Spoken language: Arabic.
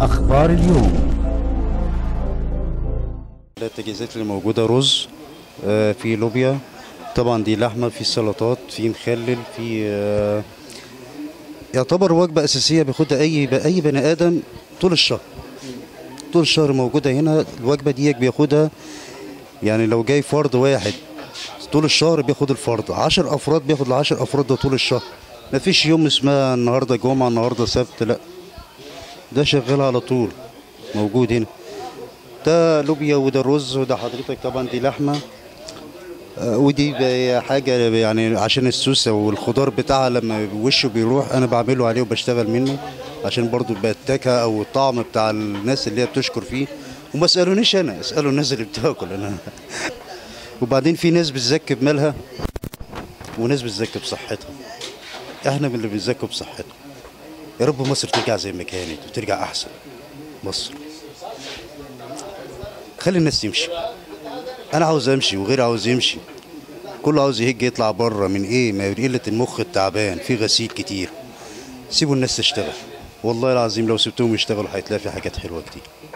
أخبار اليوم. التجهيزات اللي موجودة رز، في لوبيا طبعا، دي لحمة، في سلطات، في مخلل، في يعتبر وجبة أساسية بياخدها أي بني آدم طول الشهر. طول الشهر موجودة هنا الوجبة دي، بياخدها يعني لو جاي فرد واحد طول الشهر بياخد الفرد، 10 أفراد بياخد ال10 أفراد ده طول الشهر. مفيش يوم اسمها النهاردة جمعة النهاردة سبت، لأ، ده شغال على طول موجود هنا. ده لوبيا وده الرز وده حضرتك طبعا دي لحمه، ودي حاجه يعني عشان السوسه والخضار بتاعها لما وشه بيروح انا بعمله عليه وبشتغل منه، عشان برضو التكه او الطعم بتاع الناس اللي هي بتشكر فيه، وما اسالونيش انا، اسالوا الناس اللي بتاكل انا. وبعدين في ناس بتزكي بمالها وناس بتزكي بصحتها، احنا من اللي بنزكي بصحتها. يا رب مصر ترجع زي ما كانت وترجع احسن. مصر خلي الناس تمشي، انا عاوز امشي وغير عاوز يمشي، كله عاوز يهج يطلع بره. من ايه؟ ما قله المخ التعبان، في غسيل كتير. سيبوا الناس تشتغل، والله العظيم لو سبتهم يشتغلوا هيتلاقي في حاجات حلوه كتير.